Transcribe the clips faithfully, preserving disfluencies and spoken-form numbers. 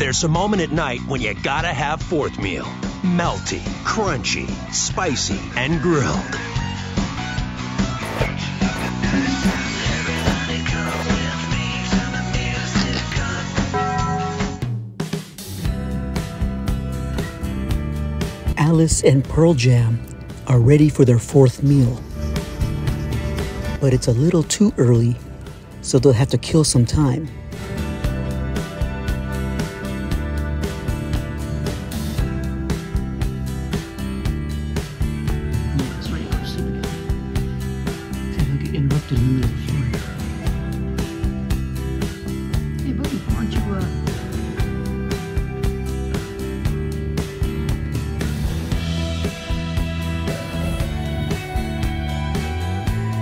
There's a moment at night when you gotta have fourth meal. Melty, crunchy, spicy, and grilled. Alice and Pearl Jam are ready for their fourth meal. But it's a little too early, so they'll have to kill some time. Interrupted in the middle of the floor. Hey, buddy, why don't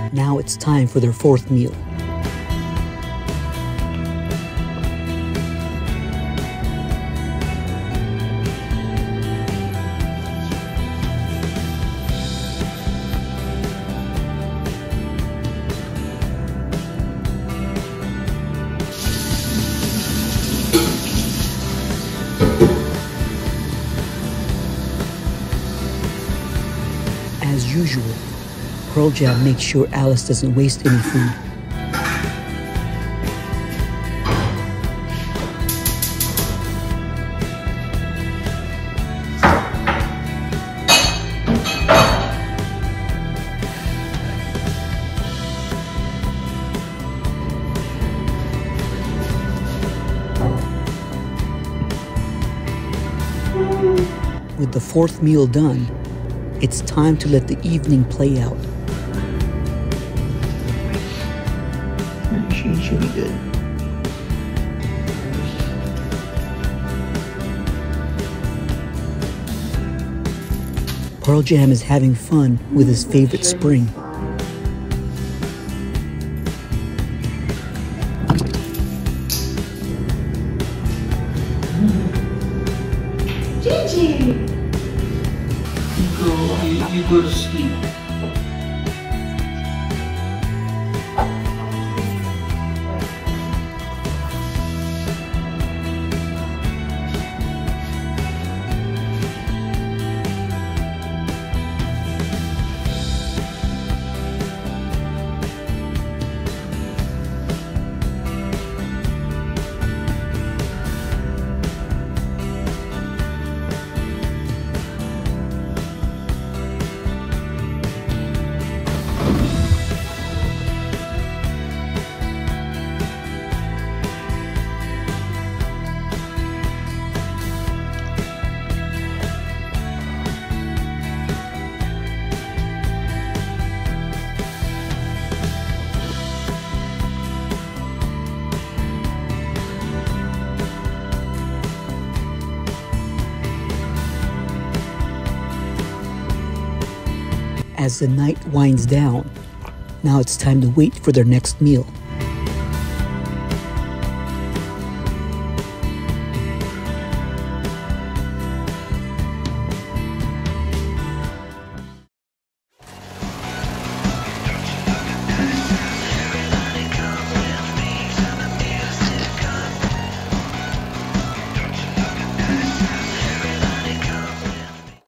you, uh... Now it's time for their fourth meal. As usual, Pearl Jam makes sure Alice doesn't waste any food. With the fourth meal done, it's time to let the evening play out. She should be good. Pearl Jam is having fun with his favorite spring. Gigi! You, you go to sleep. As the night winds down, now it's time to wait for their next meal.